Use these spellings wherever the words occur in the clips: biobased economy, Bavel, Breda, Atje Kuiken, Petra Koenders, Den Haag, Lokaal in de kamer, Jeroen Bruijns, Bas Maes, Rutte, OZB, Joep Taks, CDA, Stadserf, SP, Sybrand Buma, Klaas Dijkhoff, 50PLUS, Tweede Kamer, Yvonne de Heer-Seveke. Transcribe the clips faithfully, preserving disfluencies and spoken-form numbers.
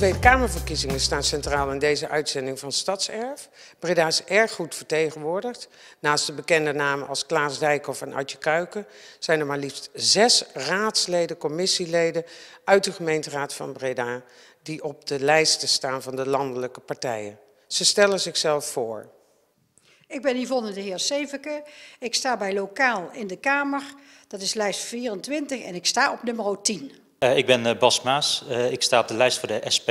Tweede Kamerverkiezingen staan centraal in deze uitzending van Stadserf. Breda is erg goed vertegenwoordigd. Naast de bekende namen als Klaas Dijkhoff en Atje Kuiken zijn er maar liefst zes raadsleden, commissieleden uit de gemeenteraad van Breda die op de lijsten staan van de landelijke partijen. Ze stellen zichzelf voor. Ik ben Yvonne de Heer-Seveke. Ik sta bij Lokaal in de Kamer. Dat is lijst vierentwintig en ik sta op nummer tien. Uh, ik ben uh, Bas Maes. Uh, ik sta op de lijst voor de S P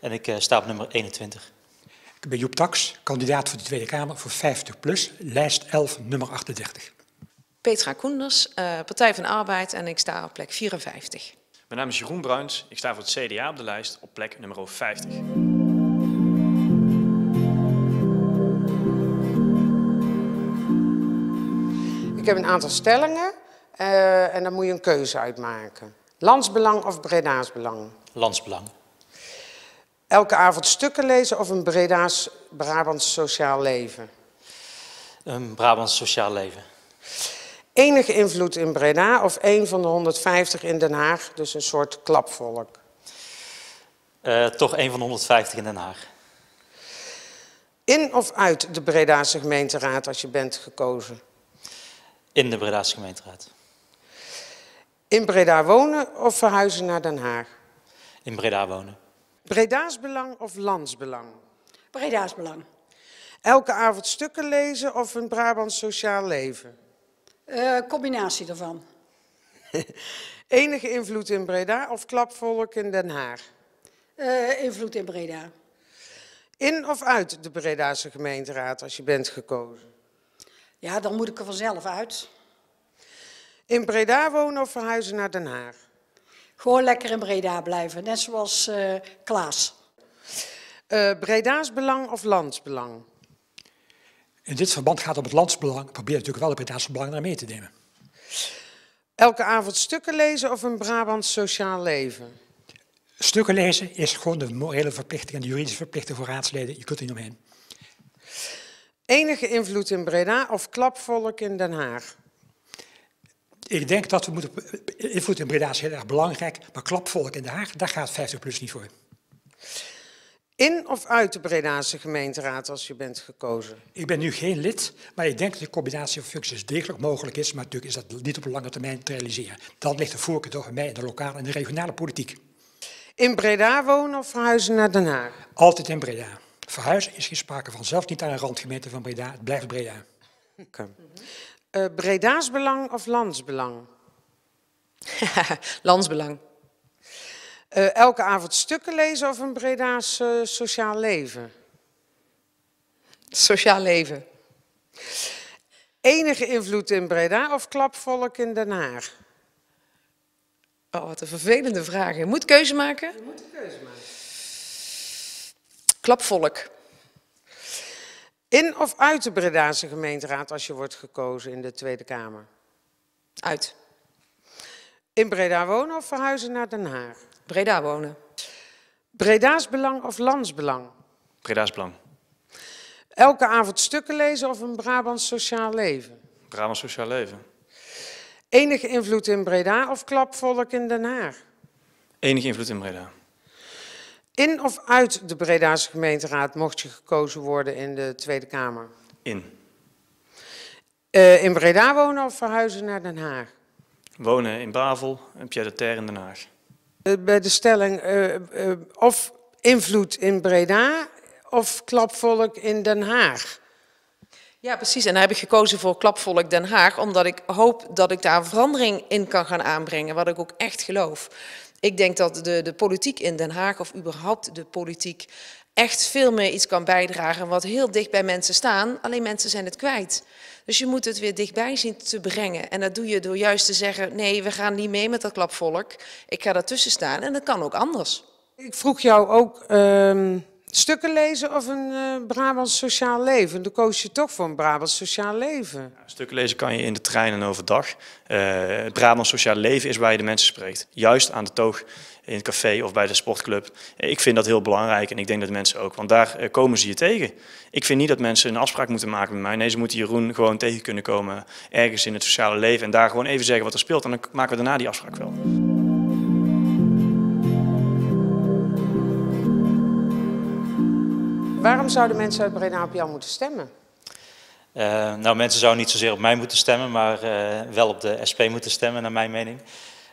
en ik uh, sta op nummer eenentwintig. Ik ben Joep Taks, kandidaat voor de Tweede Kamer voor vijftig plus, lijst elf, nummer achtendertig. Petra Koenders, uh, Partij van de Arbeid en ik sta op plek vierenvijftig. Mijn naam is Jeroen Bruijns. Ik sta voor het C D A op de lijst op plek nummer vijftig. Ik heb een aantal stellingen uh, en daar moet je een keuze uitmaken. Landsbelang of Breda's belang? Landsbelang. Elke avond stukken lezen of een Breda's Brabants sociaal leven? Een Brabants sociaal leven. Enige invloed in Breda of één van de honderdvijftig in Den Haag, dus een soort klapvolk? Uh, toch één van de honderdvijftig in Den Haag. In of uit de Breda's gemeenteraad als je bent gekozen? In de Breda's gemeenteraad. In Breda wonen of verhuizen naar Den Haag? In Breda wonen. Breda's belang of landsbelang? Breda's belang. Elke avond stukken lezen of een Brabants sociaal leven? Uh, combinatie daarvan. Enige invloed in Breda of klapvolk in Den Haag? Uh, invloed in Breda. In of uit de Bredaanse gemeenteraad als je bent gekozen? Ja, dan moet ik er vanzelf uit. In Breda wonen of verhuizen naar Den Haag? Gewoon lekker in Breda blijven, net zoals uh, Klaas. Uh, Breda's belang of landsbelang? In dit verband gaat het om het landsbelang. Ik probeer natuurlijk wel het Breda's belang naar mee te nemen. Elke avond stukken lezen of een Brabants sociaal leven? Stukken lezen is gewoon de morele verplichting en de juridische verplichting voor raadsleden. Je kunt er niet omheen. Enige invloed in Breda of klapvolk in Den Haag? Ik denk dat we moeten... Invloed in Breda is heel erg belangrijk, maar klapvolk in Den Haag, daar gaat vijftig plus niet voor. In of uit de Bredaanse gemeenteraad als je bent gekozen? Ik ben nu geen lid, maar ik denk dat de combinatie van functies degelijk mogelijk is, maar natuurlijk is dat niet op lange termijn te realiseren. Dan ligt de voorkeur toch bij mij in de lokale en de regionale politiek. In Breda wonen of verhuizen naar Den Haag? Altijd in Breda. Verhuizen is geen sprake van, zelfs niet aan een randgemeente van Breda, het blijft Breda. Okay. Uh, Breda's belang of landsbelang? Landsbelang. Uh, elke avond stukken lezen of een Breda's uh, sociaal leven? Sociaal leven. Enige invloed in Breda of klapvolk in Den Haag? Oh, wat een vervelende vraag. Je moet keuze maken. Je moet een keuze maken. Klapvolk. In of uit de Bredaanse gemeenteraad als je wordt gekozen in de Tweede Kamer? Uit. In Breda wonen of verhuizen naar Den Haag? Breda wonen. Breda's belang of landsbelang? Breda's belang. Elke avond stukken lezen of een Brabants sociaal leven? Brabants sociaal leven. Enige invloed in Breda of klapvolk in Den Haag? Enige invloed in Breda. In of uit de Bredaanse gemeenteraad mocht je gekozen worden in de Tweede Kamer? In. Uh, in Breda wonen of verhuizen naar Den Haag? Wonen in Bavel en pied-à-terre in Den Haag. Uh, bij de stelling uh, uh, of invloed in Breda of klapvolk in Den Haag? Ja, precies. En daar heb ik gekozen voor klapvolk Den Haag, omdat ik hoop dat ik daar verandering in kan gaan aanbrengen, wat ik ook echt geloof. Ik denk dat de, de politiek in Den Haag, of überhaupt de politiek, echt veel meer iets kan bijdragen wat heel dicht bij mensen staan. Alleen mensen zijn het kwijt. Dus je moet het weer dichtbij zien te brengen. En dat doe je door juist te zeggen, nee, we gaan niet mee met dat klapvolk. Ik ga daartussen staan en dat kan ook anders. Ik vroeg jou ook uh, stukken lezen of een uh, Brabants sociaal leven. Dan koos je toch voor een Brabants sociaal leven. Ja, stukken lezen kan je in de trein en overdag. Uh, het Brabants sociaal leven is waar je de mensen spreekt. Juist aan de toog. In het café of bij de sportclub. Ik vind dat heel belangrijk en ik denk dat mensen ook. Want daar komen ze je tegen. Ik vind niet dat mensen een afspraak moeten maken met mij. Nee, ze moeten Jeroen gewoon tegen kunnen komen ergens in het sociale leven. En daar gewoon even zeggen wat er speelt. En dan maken we daarna die afspraak wel. Waarom zouden mensen uit Breda op jou moeten stemmen? Uh, nou, mensen zouden niet zozeer op mij moeten stemmen, maar uh, wel op de S P moeten stemmen, naar mijn mening.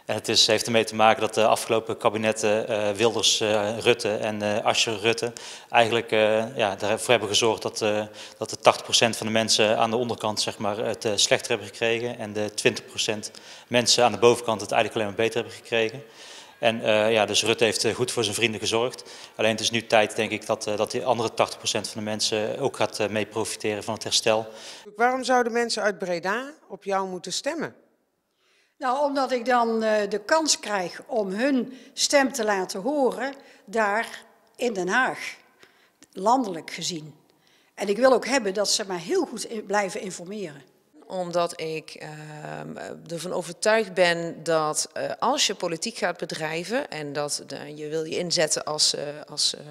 En het is, heeft ermee te maken dat de afgelopen kabinetten uh, Wilders-Rutte uh, en uh, Asscher-Rutte eigenlijk uh, ja, daarvoor hebben gezorgd dat, uh, dat de tachtig procent van de mensen aan de onderkant, zeg maar, het uh, slechter hebben gekregen. En de twintig procent mensen aan de bovenkant het eigenlijk alleen maar beter hebben gekregen. En uh, ja, dus Rutte heeft goed voor zijn vrienden gezorgd. Alleen het is nu tijd, denk ik, dat, uh, dat die andere tachtig procent van de mensen ook gaat uh, mee profiteren van het herstel. Waarom zouden mensen uit Breda op jou moeten stemmen? Nou, omdat ik dan uh, de kans krijg om hun stem te laten horen daar in Den Haag, landelijk gezien. En ik wil ook hebben dat ze mij heel goed in, blijven informeren. Omdat ik uh, ervan overtuigd ben dat uh, als je politiek gaat bedrijven en dat uh, je wil je inzetten als... Uh, als uh,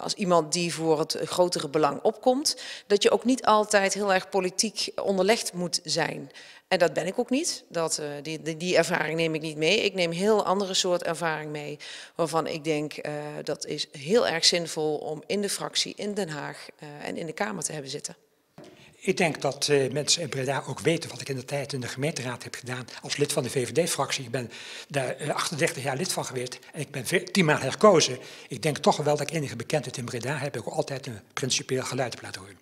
Als iemand die voor het grotere belang opkomt, dat je ook niet altijd heel erg politiek onderlegd moet zijn. En dat ben ik ook niet. Dat, uh, die, die, die ervaring neem ik niet mee. Ik neem een heel andere soort ervaring mee, waarvan ik denk uh, dat is heel erg zinvol om in de fractie in Den Haag uh, en in de Kamer te hebben zitten. Ik denk dat uh, mensen in Breda ook weten wat ik in de tijd in de gemeenteraad heb gedaan als lid van de V V D-fractie. Ik ben daar uh, achtendertig jaar lid van geweest en ik ben tien maal herkozen. Ik denk toch wel dat ik enige bekendheid in Breda heb. Ik heb ook altijd een principieel geluid op laten horen.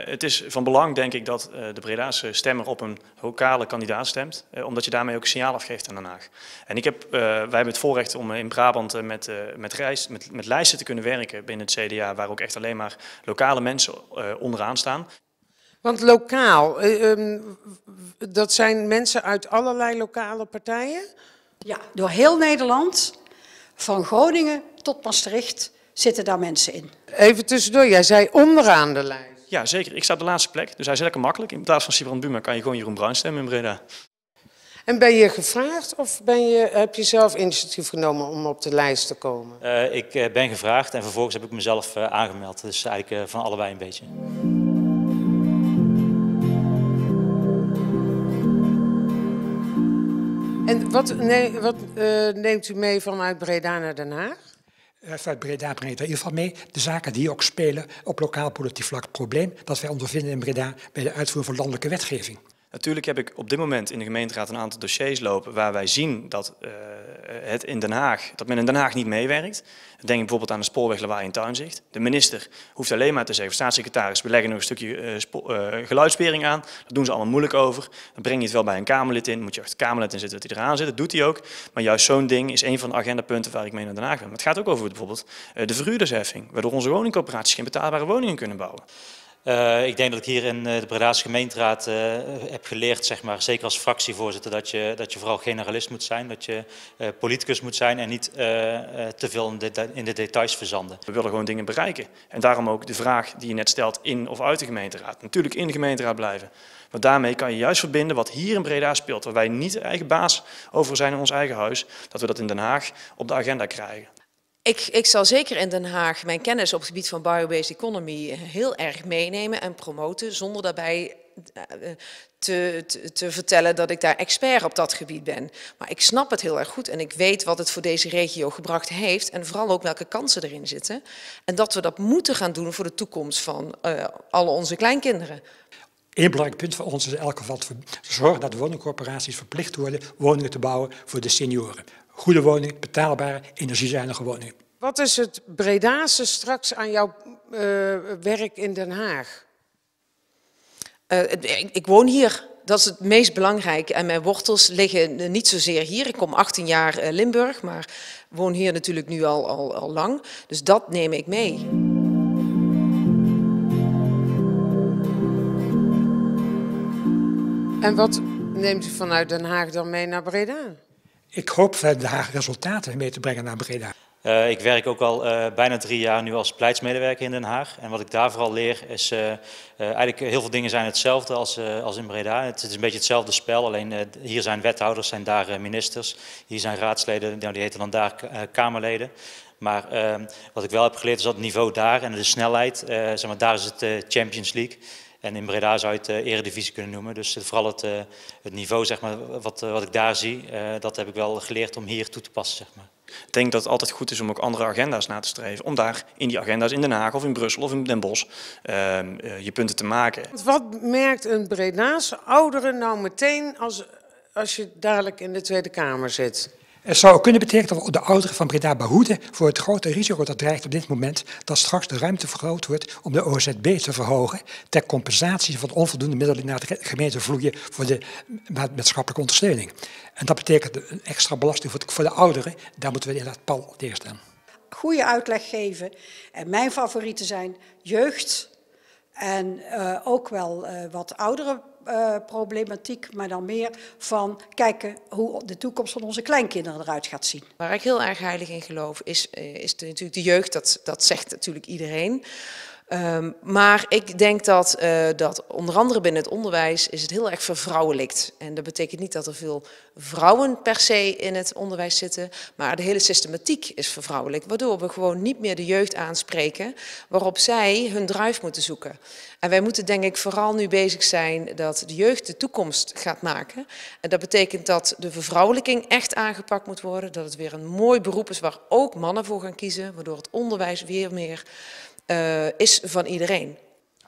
Uh, het is van belang, denk ik, dat uh, de Bredaanse stemmer op een lokale kandidaat stemt. Uh, omdat je daarmee ook een signaal afgeeft aan Den Haag. En ik heb, uh, wij hebben het voorrecht om in Brabant uh, met, uh, met, reis, met, met lijsten te kunnen werken binnen het C D A. Waar ook echt alleen maar lokale mensen uh, onderaan staan. Want lokaal, dat zijn mensen uit allerlei lokale partijen? Ja, door heel Nederland, van Groningen tot Maastricht, zitten daar mensen in. Even tussendoor, jij zei onderaan de lijst. Ja, zeker. Ik sta op de laatste plek, dus hij is lekker makkelijk. In plaats van Sybrand Buma kan je gewoon Jeroen Bruijns stemmen in Breda. En ben je gevraagd of ben je, heb je zelf initiatief genomen om op de lijst te komen? Uh, ik ben gevraagd en vervolgens heb ik mezelf uh, aangemeld. Dus eigenlijk uh, van allebei een beetje. En wat, nee, wat uh, neemt u mee vanuit Breda naar Den Haag? Vanuit Breda breng ik er in ieder geval mee de zaken die ook spelen op lokaal politiek vlak. Het probleem dat wij ondervinden in Breda bij de uitvoering van landelijke wetgeving. Natuurlijk heb ik op dit moment in de gemeenteraad een aantal dossiers lopen waar wij zien dat, uh, het in Den Haag, dat men in Den Haag niet meewerkt. Denk bijvoorbeeld aan de spoorweg Lawaai in Tuinzicht. De minister hoeft alleen maar te zeggen, staatssecretaris, we leggen nog een stukje uh, uh, geluidswering aan. Daar doen ze allemaal moeilijk over. Dan breng je het wel bij een Kamerlid in, moet je achter Kamerlid in zitten dat hij eraan zit. Dat doet hij ook. Maar juist zo'n ding is een van de agendapunten waar ik mee naar Den Haag ben. Maar het gaat ook over bijvoorbeeld uh, de verhuurdersheffing, waardoor onze woningcoöperaties geen betaalbare woningen kunnen bouwen. Uh, ik denk dat ik hier in de Bredaanse gemeenteraad uh, heb geleerd, zeg maar, zeker als fractievoorzitter, dat je, dat je vooral generalist moet zijn, dat je uh, politicus moet zijn en niet uh, uh, te veel in de, in de details verzanden. We willen gewoon dingen bereiken en daarom ook de vraag die je net stelt in of uit de gemeenteraad. Natuurlijk in de gemeenteraad blijven, want daarmee kan je juist verbinden wat hier in Breda speelt, waar wij niet de eigen baas over zijn in ons eigen huis, dat we dat in Den Haag op de agenda krijgen. Ik, ik zal zeker in Den Haag mijn kennis op het gebied van biobased economy heel erg meenemen en promoten, zonder daarbij te, te, te vertellen dat ik daar expert op dat gebied ben. Maar ik snap het heel erg goed en ik weet wat het voor deze regio gebracht heeft en vooral ook welke kansen erin zitten. En dat we dat moeten gaan doen voor de toekomst van uh, alle onze kleinkinderen. Een belangrijk punt voor ons is in elk geval te zorgen dat woningcorporaties verplicht worden woningen te bouwen voor de senioren. Goede woningen, betaalbare, energiezuinige woningen. Wat is het Bredaanse straks aan jouw uh, werk in Den Haag? Uh, ik, ik woon hier. Dat is het meest belangrijke. En mijn wortels liggen niet zozeer hier. Ik kom achttien jaar Limburg, maar woon hier natuurlijk nu al, al, al lang. Dus dat neem ik mee. En wat neemt u vanuit Den Haag dan mee naar Breda? Ik hoop vanuit Den Haag resultaten mee te brengen naar Breda. Uh, ik werk ook al uh, bijna drie jaar nu als beleidsmedewerker in Den Haag. En wat ik daar vooral leer is, uh, uh, eigenlijk heel veel dingen zijn hetzelfde als, uh, als in Breda. Het is een beetje hetzelfde spel, alleen uh, hier zijn wethouders, zijn daar uh, ministers. Hier zijn raadsleden, nou, die heten dan daar uh, Kamerleden. Maar uh, wat ik wel heb geleerd is dat het niveau daar en de snelheid, uh, zeg maar, daar is het uh, Champions League. En in Breda zou je het uh, eredivisie kunnen noemen. Dus vooral het, uh, het niveau, zeg maar, wat, uh, wat ik daar zie, uh, dat heb ik wel geleerd om hier toe te passen, zeg maar. Ik denk dat het altijd goed is om ook andere agenda's na te streven. Om daar in die agenda's in Den Haag of in Brussel of in Den Bosch uh, uh, je punten te maken. Wat merkt een Bredaanse oudere nou meteen als, als je dadelijk in de Tweede Kamer zit? Het zou kunnen betekenen dat we de ouderen van Breda behoeden voor het grote risico dat dreigt op dit moment, dat straks de ruimte vergroot wordt om de O Z B te verhogen ter compensatie van onvoldoende middelen naar de gemeente vloeien voor de maatschappelijke ondersteuning. En dat betekent een extra belasting voor de ouderen, daar moeten we inderdaad pal tegen staan. Goede uitleg geven en mijn favorieten zijn jeugd en uh, ook wel uh, wat ouderen. Uh, problematiek, maar dan meer van kijken hoe de toekomst van onze kleinkinderen eruit gaat zien. Waar ik heel erg heilig in geloof is, uh, is de, natuurlijk de jeugd, dat, dat zegt natuurlijk iedereen. Um, maar ik denk dat, uh, dat onder andere binnen het onderwijs is het heel erg vervrouwelijkt. En dat betekent niet dat er veel vrouwen per se in het onderwijs zitten, maar de hele systematiek is vervrouwelijk, waardoor we gewoon niet meer de jeugd aanspreken waarop zij hun drive moeten zoeken. En wij moeten denk ik vooral nu bezig zijn dat de jeugd de toekomst gaat maken. En dat betekent dat de vervrouwelijking echt aangepakt moet worden, dat het weer een mooi beroep is waar ook mannen voor gaan kiezen, waardoor het onderwijs weer meer... Uh, is van iedereen.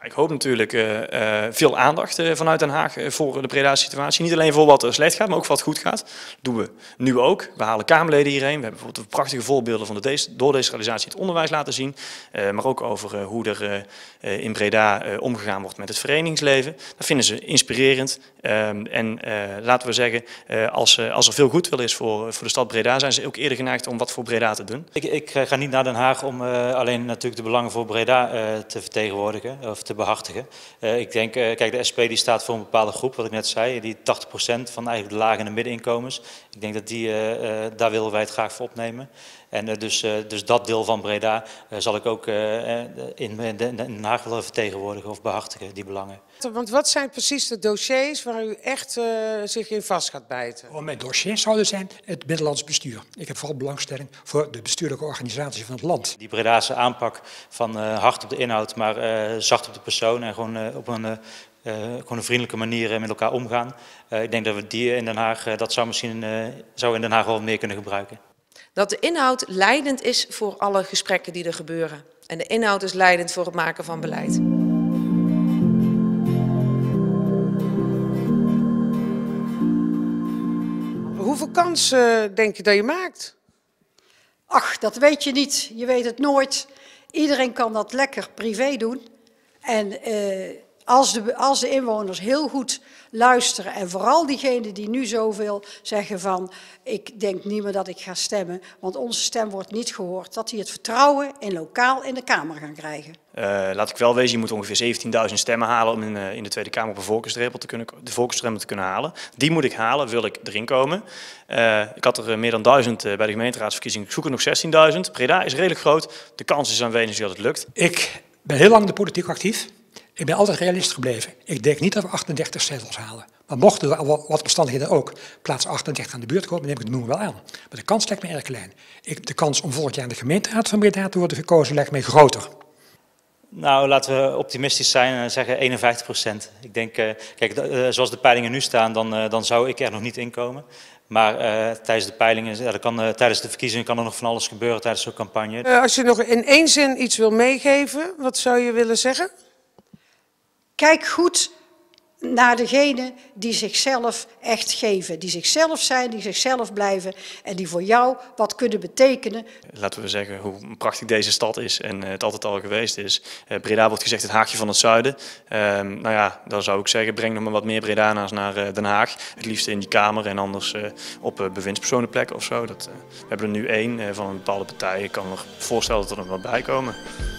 Ik hoop natuurlijk uh, uh, veel aandacht uh, vanuit Den Haag uh, voor de Bredaanse situatie. Niet alleen voor wat er slecht gaat, maar ook voor wat goed gaat. Dat doen we nu ook. We halen Kamerleden hierheen. We hebben bijvoorbeeld prachtige voorbeelden van de doordecentralisatie in het onderwijs laten zien. Uh, maar ook over uh, hoe er uh, in Breda uh, omgegaan wordt met het verenigingsleven. Dat vinden ze inspirerend. Uh, en uh, laten we zeggen, uh, als, uh, als er veel goed wil is voor, uh, voor de stad Breda, zijn ze ook eerder geneigd om wat voor Breda te doen. Ik, ik ga niet naar Den Haag om uh, alleen natuurlijk de belangen voor Breda uh, te vertegenwoordigen of te behartigen. Uh, ik denk, uh, kijk, de S P die staat voor een bepaalde groep, wat ik net zei, die tachtig procent van eigenlijk de lage en de middeninkomens. Ik denk dat die, uh, uh, daar willen wij het graag voor opnemen. En uh, dus, uh, dus dat deel van Breda uh, zal ik ook uh, in, in Den Haag willen vertegenwoordigen of behartigen, die belangen. Want wat zijn precies de dossiers waar u echt uh, zich in vast gaat bijten? Oh, mijn dossiers zouden zijn het binnenlands bestuur. Ik heb vooral belangstelling voor de bestuurlijke organisatie van het land. Die Bredaanse aanpak van uh, hard op de inhoud, maar uh, zacht op de persoon en gewoon uh, op een... Uh, Uh, gewoon een vriendelijke manier uh, met elkaar omgaan. Uh, ik denk dat we die in Den Haag, uh, dat zou misschien uh, zou in Den Haag wel meer kunnen gebruiken. Dat de inhoud leidend is voor alle gesprekken die er gebeuren. En de inhoud is leidend voor het maken van beleid. Hoeveel kansen denk je dat je maakt? Ach, dat weet je niet. Je weet het nooit. Iedereen kan dat lekker privé doen. En... Uh, Als de, als de inwoners heel goed luisteren en vooral diegenen die nu zoveel zeggen van ik denk niet meer dat ik ga stemmen, want onze stem wordt niet gehoord, dat die het vertrouwen in lokaal in de Kamer gaan krijgen. Uh, laat ik wel wezen, je moet ongeveer zeventienduizend stemmen halen om in, uh, in de Tweede Kamer op een voorkeursdrempel te kunnen, de voorkeursdrempel te kunnen halen. Die moet ik halen, wil ik erin komen. Uh, ik had er meer dan duizend uh, bij de gemeenteraadsverkiezingen, ik zoek er nog zestienduizend. Breda is redelijk groot, de kans is aanwezig dat het lukt. Ik ben heel lang in de politiek actief. Ik ben altijd realist gebleven. Ik denk niet dat we achtendertig zetels halen. Maar mochten er wat omstandigheden ook plaats achtendertig aan de buurt komen, neem ik de noemer wel aan. Maar de kans lijkt me erg klein. Ik, de kans om volgend jaar in de gemeenteraad van Breda te worden gekozen lijkt mij groter. Nou, laten we optimistisch zijn en zeggen eenenvijftig procent. Ik denk, uh, kijk, uh, zoals de peilingen nu staan, dan, uh, dan zou ik er nog niet in komen. Maar uh, tijdens de peilingen, ja, kan, uh, tijdens de verkiezingen kan er nog van alles gebeuren tijdens zo'n campagne. Uh, als je nog in één zin iets wil meegeven, wat zou je willen zeggen? Kijk goed naar degenen die zichzelf echt geven. Die zichzelf zijn, die zichzelf blijven en die voor jou wat kunnen betekenen. Laten we zeggen hoe prachtig deze stad is en het altijd al geweest is. Breda wordt gezegd het Haagje van het Zuiden. Um, nou ja, dan zou ik zeggen breng nog maar wat meer Bredana's naar Den Haag. Het liefst in die Kamer en anders op bewindspersonenplek of zo. Dat, we hebben er nu één van een bepaalde partij. Ik kan me voorstellen dat er nog wat bij komen.